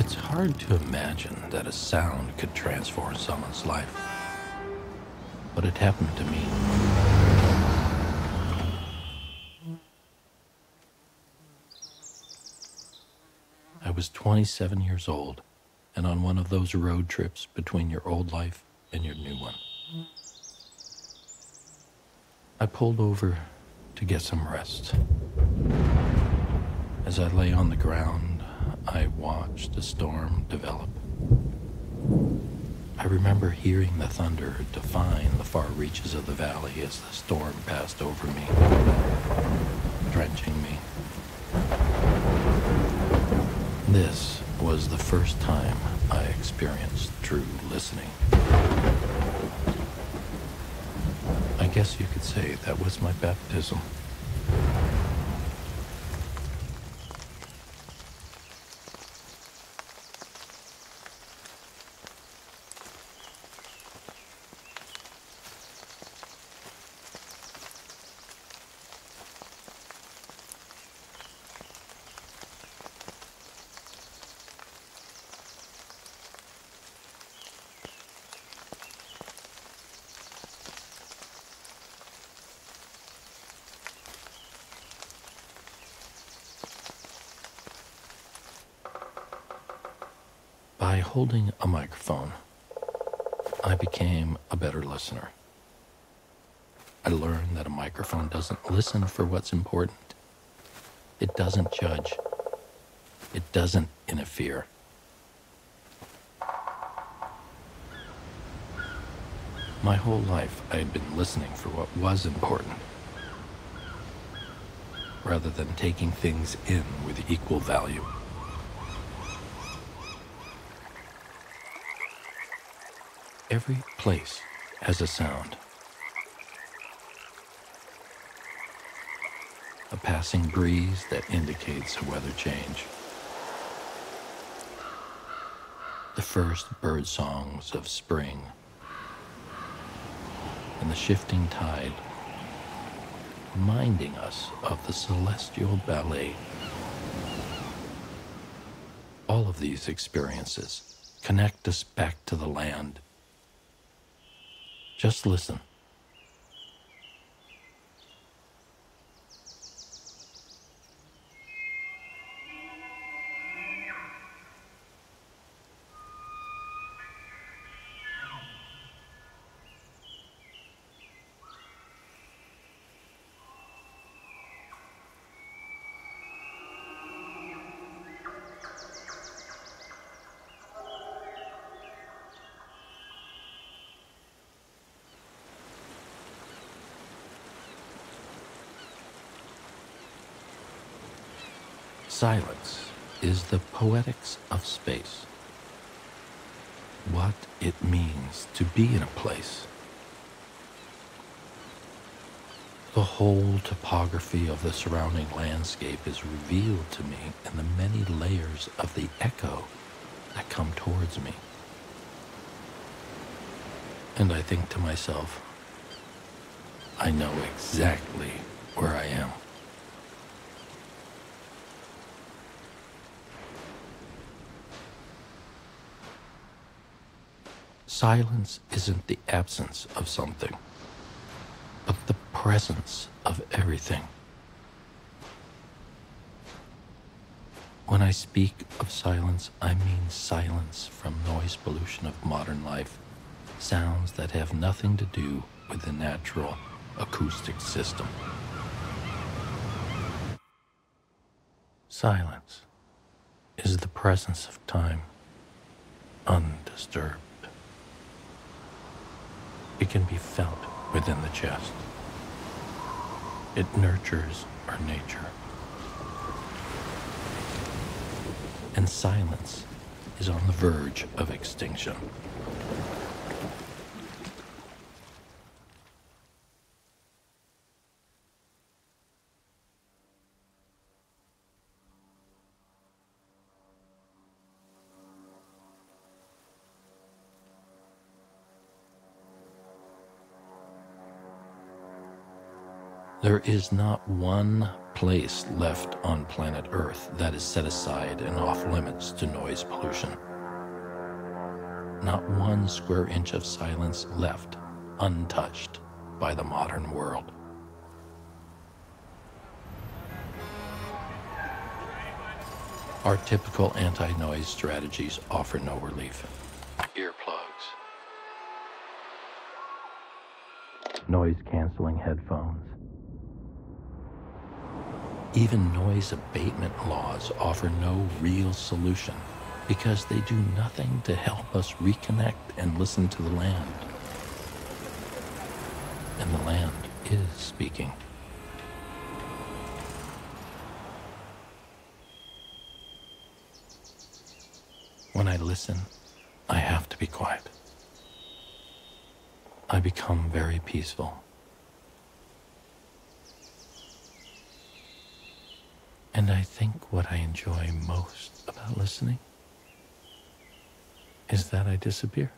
It's hard to imagine that a sound could transform someone's life, but it happened to me. I was 27 years old and on one of those road trips between your old life and your new one. I pulled over to get some rest. As I lay on the ground, I watched the storm develop. I remember hearing the thunder define the far reaches of the valley as the storm passed over me, drenching me. This was the first time I experienced true listening. I guess you could say that was my baptism. By holding a microphone, I became a better listener. I learned that a microphone doesn't listen for what's important. It doesn't judge. It doesn't interfere. My whole life, I had been listening for what was important, rather than taking things in with equal value. Every place has a sound. A passing breeze that indicates a weather change. The first bird songs of spring. And the shifting tide, reminding us of the celestial ballet. All of these experiences connect us back to the land. Just listen. Silence is the poetics of space. What it means to be in a place. The whole topography of the surrounding landscape is revealed to me in the many layers of the echo that come towards me. And I think to myself, I know exactly where I am. Silence isn't the absence of something, but the presence of everything. When I speak of silence, I mean silence from noise pollution of modern life, sounds that have nothing to do with the natural acoustic system. Silence is the presence of time, undisturbed. It can be felt within the chest. It nurtures our nature. And silence is on the verge of extinction. There is not one place left on planet Earth that is set aside and off limits to noise pollution. Not one square inch of silence left untouched by the modern world. Our typical anti-noise strategies offer no relief. Earplugs, noise-canceling headphones. Even noise abatement laws offer no real solution because they do nothing to help us reconnect and listen to the land. And the land is speaking. When I listen, I have to be quiet. I become very peaceful. And I think what I enjoy most about listening is that I disappear.